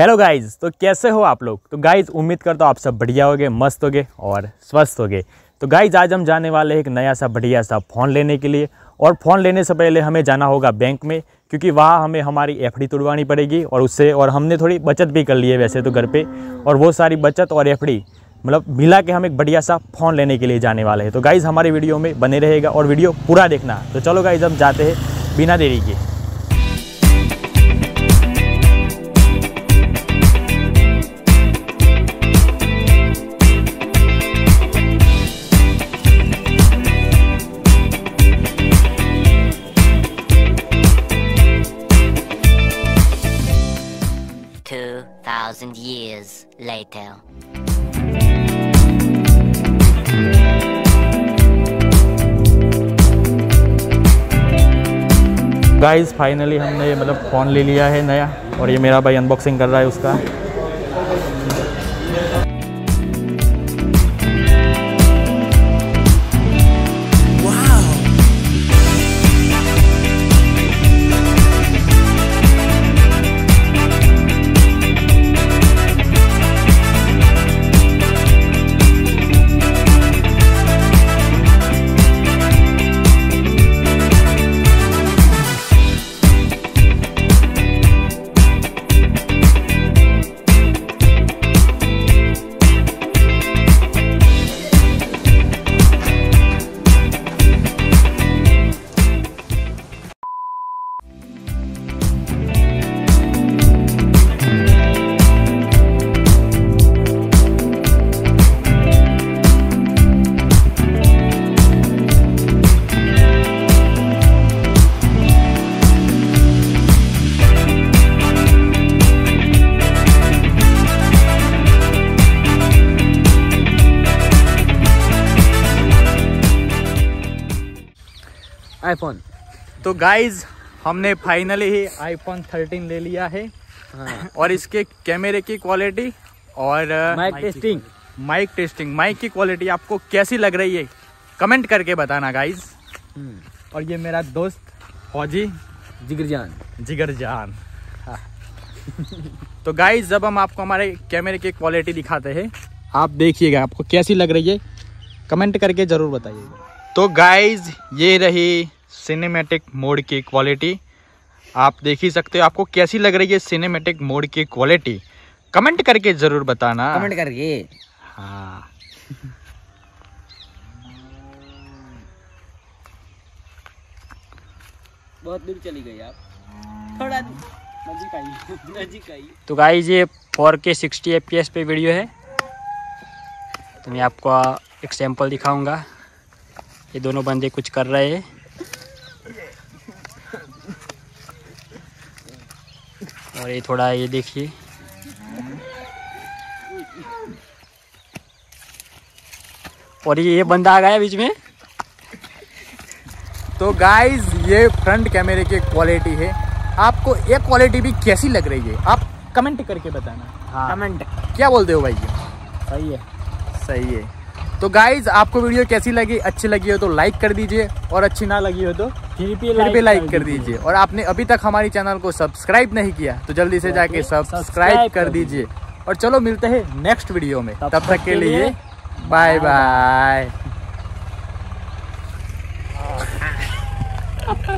Hello guys, तो कैसे हो आप लोग। तो गाइज उम्मीद करता हूँ आप सब बढ़िया होगे, मस्त होगे और स्वस्थ होगे। तो गाइज आज हम जाने वाले हैं एक नया सा बढ़िया सा फ़ोन लेने के लिए, और फ़ोन लेने से पहले हमें जाना होगा बैंक में, क्योंकि वहाँ हमें हमारी एफडी तुड़वानी पड़ेगी और उससे, और हमने थोड़ी बचत भी कर ली है वैसे तो घर पर, और वो सारी बचत और एफडी मतलब मिला के हम एक बढ़िया सा फ़ोन लेने के लिए जाने वाले हैं। तो गाइज़ हमारे वीडियो में बने रहेगा और वीडियो पूरा देखना। तो चलो गाइज़ हम जाते हैं बिना देरी के। Years later. Guys, फाइनली हमने मतलब फ़ोन ले लिया है नया, और ये मेरा भाई अनबॉक्सिंग कर रहा है उसका। आईफोन। तो गाइज हमने फाइनली ही आईफोन 13 ले लिया है। हाँ। और इसके कैमरे की क्वालिटी और माइक की क्वालिटी आपको कैसी लग रही है कमेंट करके बताना गाइज। और ये मेरा दोस्त फौजी जिगरजान। हाँ। तो गाइज जब हम आपको हमारे कैमरे की क्वालिटी दिखाते हैं, आप देखिएगा आपको कैसी लग रही है, कमेंट करके ज़रूर बताइएगा। तो गाइज ये रही सिनेमैटिक मोड की क्वालिटी, आप देख ही सकते हो। आपको कैसी लग रही है सिनेमैटिक मोड की क्वालिटी, कमेंट करके ज़रूर बताना, कमेंट करके। हाँ। बहुत दूर चली गई आप, थोड़ा नज़दीक आई। तो गाइज ये 4K 60fps पे वीडियो है, तो मैं आपको एक सैंपल दिखाऊंगा। ये दोनों बंदे कुछ कर रहे हैं। और ये थोड़ा ये देखिए, और ये बंदा आ गया बीच में। तो गाइज ये फ्रंट कैमरे की क्वालिटी है, आपको ये क्वालिटी भी कैसी लग रही है आप कमेंट करके बताना। हाँ। कमेंट क्या बोलते हो भाई, सही है। तो गाइज आपको वीडियो कैसी लगी, अच्छी लगी हो तो लाइक कर दीजिए, और अच्छी ना लगी हो तो फिर भी लाइक कर दीजिए। और आपने अभी तक हमारी चैनल को सब्सक्राइब नहीं किया तो जल्दी से जाके सब्सक्राइब कर दीजिए। और चलो मिलते हैं नेक्स्ट वीडियो में, तब तक के लिए बाय बाय।